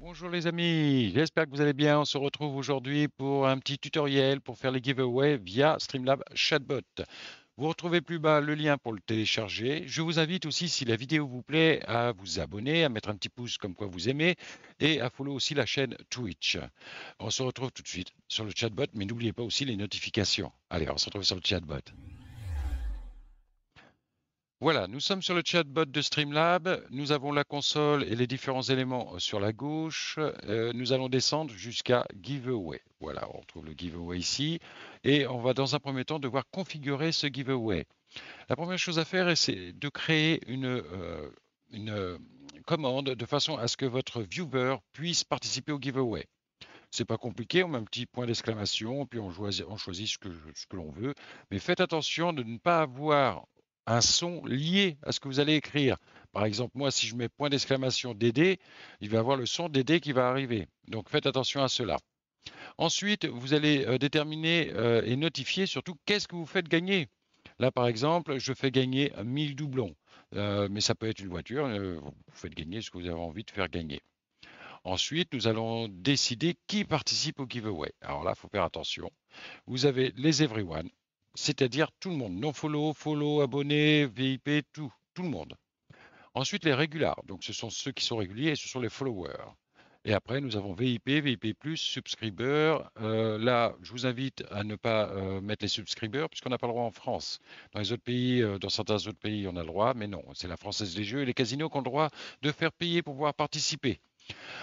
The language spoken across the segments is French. Bonjour les amis, j'espère que vous allez bien. On se retrouve aujourd'hui pour un petit tutoriel pour faire les giveaways via Streamlabs Chatbot. Vous retrouvez plus bas le lien pour le télécharger. Je vous invite aussi, si la vidéo vous plaît, à vous abonner, à mettre un petit pouce comme quoi vous aimez et à follow aussi la chaîne Twitch. On se retrouve tout de suite sur le chatbot, mais n'oubliez pas aussi les notifications. Allez, on se retrouve sur le chatbot. Voilà, nous sommes sur le chatbot de Streamlabs. Nous avons la console et les différents éléments sur la gauche. Nous allons descendre jusqu'à Giveaway. Voilà, on retrouve le giveaway ici et on va dans un premier temps devoir configurer ce giveaway. La première chose à faire, c'est de créer une commande de façon à ce que votre viewer puisse participer au giveaway. C'est pas compliqué, on met un petit point d'exclamation, puis on choisit ce que l'on veut. Mais faites attention de ne pas avoir un son lié à ce que vous allez écrire. Par exemple, moi, si je mets point d'exclamation DD, il va avoir le son DD qui va arriver. Donc faites attention à cela. Ensuite, vous allez déterminer et notifier surtout qu'est-ce que vous faites gagner. Là, par exemple, je fais gagner 1000 doublons, mais ça peut être une voiture, vous faites gagner ce que vous avez envie de faire gagner. Ensuite, nous allons décider qui participe au giveaway. Alors là, il faut faire attention. Vous avez les everyone, c'est-à-dire tout le monde, non-follow, follow, abonné, VIP, tout le monde. Ensuite, les régulars, donc ce sont ceux qui sont réguliers et ce sont les followers. Et après, nous avons VIP, VIP+, subscribers. Là, je vous invite à ne pas mettre les subscribers puisqu'on n'a pas le droit en France. Dans les autres pays, dans certains autres pays, on a le droit, mais non. C'est la Française des Jeux et les casinos qui ont le droit de faire payer pour pouvoir participer.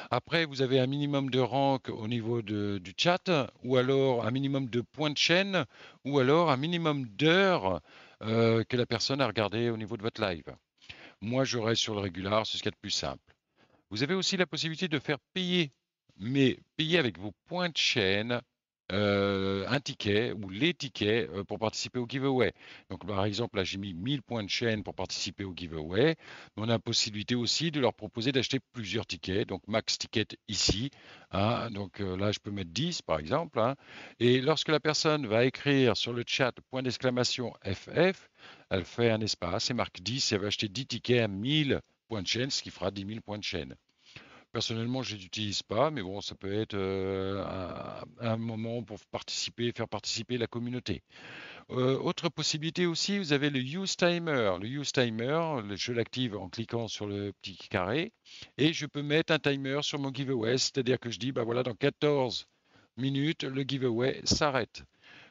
Après, vous avez un minimum de rank au niveau du chat, ou alors un minimum de points de chaîne, ou alors un minimum d'heures que la personne a regardé au niveau de votre live. Moi, je reste sur le régular, c'est ce qu'il y a de plus simple. Vous avez aussi la possibilité de faire payer, mais payer avec vos points de chaîne, un ticket ou les tickets pour participer au giveaway. Donc par exemple, là j'ai mis 1000 points de chaîne pour participer au giveaway. On a la possibilité aussi de leur proposer d'acheter plusieurs tickets, donc max ticket ici. Hein. Donc là je peux mettre 10 par exemple. Hein. Et lorsque la personne va écrire sur le chat point d'exclamation FF, elle fait un espace et marque 10 et elle va acheter 10 tickets à 1000 points de chaîne, ce qui fera 10 000 points de chaîne. Personnellement, je ne les utilise pas, mais bon, ça peut être un moment pour participer, faire participer la communauté. Autre possibilité aussi, vous avez le Use Timer. Le Use Timer, je l'active en cliquant sur le petit carré et je peux mettre un timer sur mon giveaway, c'est-à-dire que je dis, bah voilà, dans 14 minutes, le giveaway s'arrête.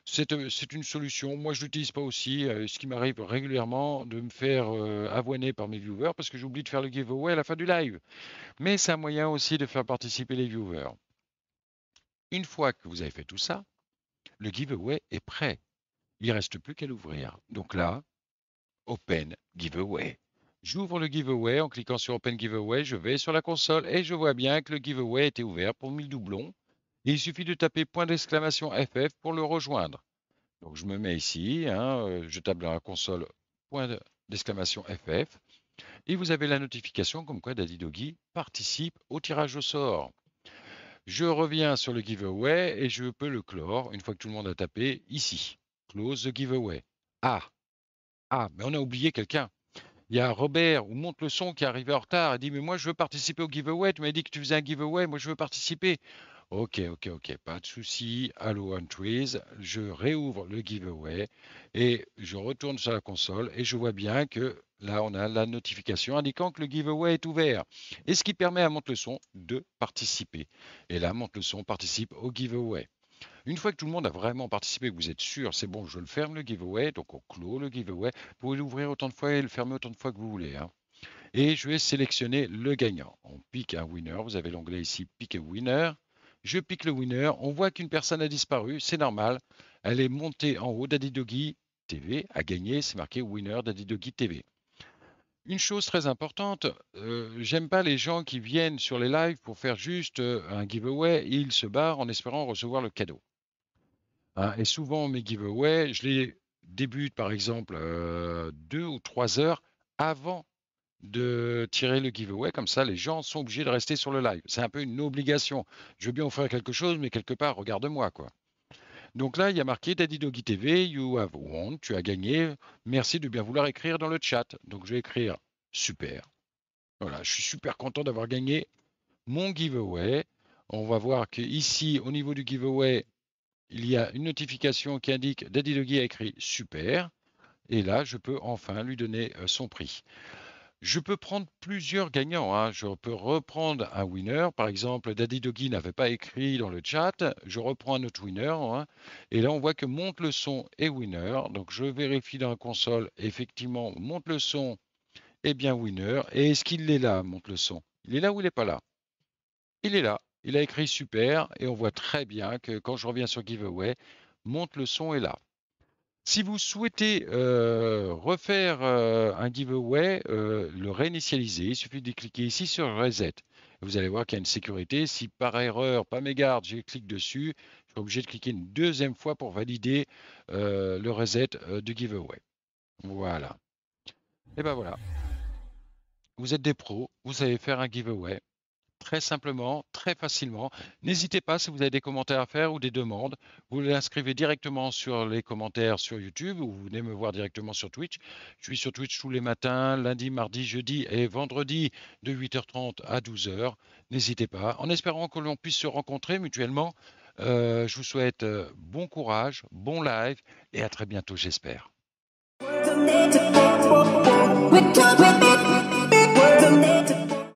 C'est une solution, moi je ne l'utilise pas aussi, ce qui m'arrive régulièrement de me faire avoiner par mes viewers parce que j'oublie de faire le giveaway à la fin du live. Mais c'est un moyen aussi de faire participer les viewers. Une fois que vous avez fait tout ça, le giveaway est prêt. Il ne reste plus qu'à l'ouvrir. Donc là, Open Giveaway. J'ouvre le giveaway en cliquant sur Open Giveaway, je vais sur la console et je vois bien que le giveaway a été ouvert pour 1000 doublons. Et il suffit de taper point d'exclamation FF pour le rejoindre. Donc je me mets ici, hein, je tape dans la console point d'exclamation FF. Et vous avez la notification comme quoi Daddy Doggy participe au tirage au sort. Je reviens sur le giveaway et je peux le clore une fois que tout le monde a tapé ici. Close the giveaway. Ah, mais on a oublié quelqu'un. Il y a Robert ou Monte le son qui est arrivé en retard et dit « Mais moi je veux participer au giveaway, tu m'as dit que tu faisais un giveaway, moi je veux participer ». Ok, pas de souci. Hello Entries, je réouvre le giveaway et je retourne sur la console et je vois bien que là, on a la notification indiquant que le giveaway est ouvert et ce qui permet à Monte le son de participer. Et là, Monte le son participe au giveaway. Une fois que tout le monde a vraiment participé, que vous êtes sûr, c'est bon, je le ferme le giveaway, donc on clôt le giveaway. Vous pouvez l'ouvrir autant de fois et le fermer autant de fois que vous voulez. Hein. Et je vais sélectionner le gagnant. On pique un winner, vous avez l'onglet ici, pique un winner. Je pique le winner, on voit qu'une personne a disparu, c'est normal. Elle est montée en haut, DaddyDoggyTV a gagné, c'est marqué winner DaddyDoggyTV. Une chose très importante, j'aime pas les gens qui viennent sur les lives pour faire juste un giveaway, ils se barrent en espérant recevoir le cadeau. Hein, et souvent mes giveaways, je les débute par exemple 2 ou 3 heures avant de tirer le giveaway, comme ça les gens sont obligés de rester sur le live. C'est un peu une obligation. Je veux bien offrir quelque chose, mais quelque part, regarde-moi, quoi. Donc là, il y a marqué DaddyDoggyTV, you have won, tu as gagné. Merci de bien vouloir écrire dans le chat. Donc je vais écrire super. Voilà, je suis super content d'avoir gagné mon giveaway. On va voir qu'ici, au niveau du giveaway, il y a une notification qui indique DaddyDoggy a écrit super. Et là, je peux enfin lui donner son prix. Je peux prendre plusieurs gagnants. Je peux reprendre un winner. Par exemple, DaddyDoggy n'avait pas écrit dans le chat. Je reprends un autre winner. Et là, on voit que Monte le son est winner. Donc, je vérifie dans la console. Effectivement, Monte le son est bien winner. Et est-ce qu'il est là, Monte le son? Il est là ou il n'est pas là? Il est là. Il a écrit super. Et on voit très bien que quand je reviens sur Giveaway, Monte le son est là. Si vous souhaitez refaire un giveaway, le réinitialiser, il suffit de cliquer ici sur Reset. Vous allez voir qu'il y a une sécurité. Si par erreur, par mégarde, je clique dessus, je suis obligé de cliquer une deuxième fois pour valider le reset du giveaway. Voilà. Et ben voilà. Vous êtes des pros, vous savez faire un giveaway. Très simplement, très facilement. N'hésitez pas, si vous avez des commentaires à faire ou des demandes, vous les inscrivez directement sur les commentaires sur YouTube ou vous venez me voir directement sur Twitch. Je suis sur Twitch tous les matins, lundi, mardi, jeudi et vendredi de 8h30 à 12h. N'hésitez pas. En espérant que l'on puisse se rencontrer mutuellement, je vous souhaite bon courage, bon live et à très bientôt, j'espère.